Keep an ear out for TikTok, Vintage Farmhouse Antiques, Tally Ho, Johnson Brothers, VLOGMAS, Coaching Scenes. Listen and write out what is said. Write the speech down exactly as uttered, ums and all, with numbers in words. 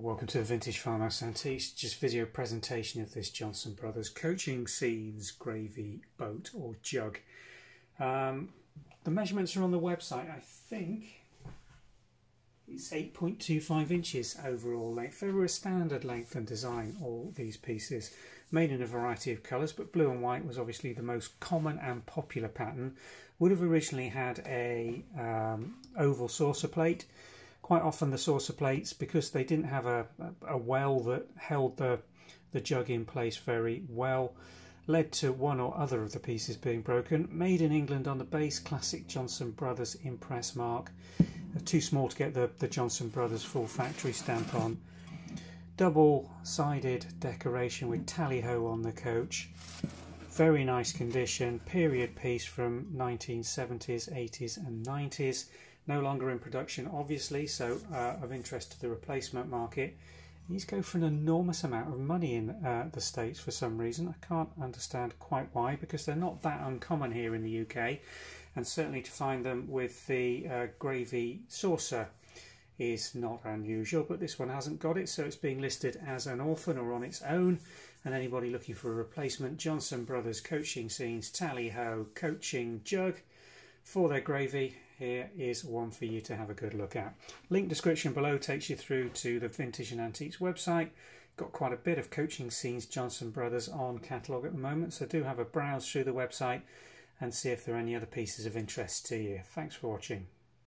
Welcome to Vintage Farmhouse Antiques, just video presentation of this Johnson Brothers Coaching Scenes gravy boat or jug. Um, the measurements are on the website. I think it's eight point two five inches overall length. They were a standard length and design, all these pieces, made in a variety of colours, but blue and white was obviously the most common and popular pattern. Would have originally had a um, oval saucer plate. Quite often the saucer plates, because they didn't have a, a well that held the, the jug in place very well, led to one or other of the pieces being broken. Made in England on the base, classic Johnson Brothers impress mark. Too small to get the, the Johnson Brothers full factory stamp on. Double-sided decoration with Tally Ho on the coach. Very nice condition. Period piece from nineteen seventies, eighties and nineties. No longer in production, obviously, so uh, of interest to the replacement market. These go for an enormous amount of money in uh, the States for some reason. I can't understand quite why, because they're not that uncommon here in the U K, and certainly to find them with the uh, gravy saucer is not unusual, but this one hasn't got it, so it's being listed as an orphan or on its own. And anybody looking for a replacement, Johnson Brothers Coaching Scenes Tally Ho Coaching Jug for their gravy, here is one for you to have a good look at. Link description below takes you through to the Vintage and Antiques website. Got quite a bit of Coaching Scenes Johnson Brothers on catalogue at the moment, so do have a browse through the website and see if there are any other pieces of interest to you. Thanks for watching.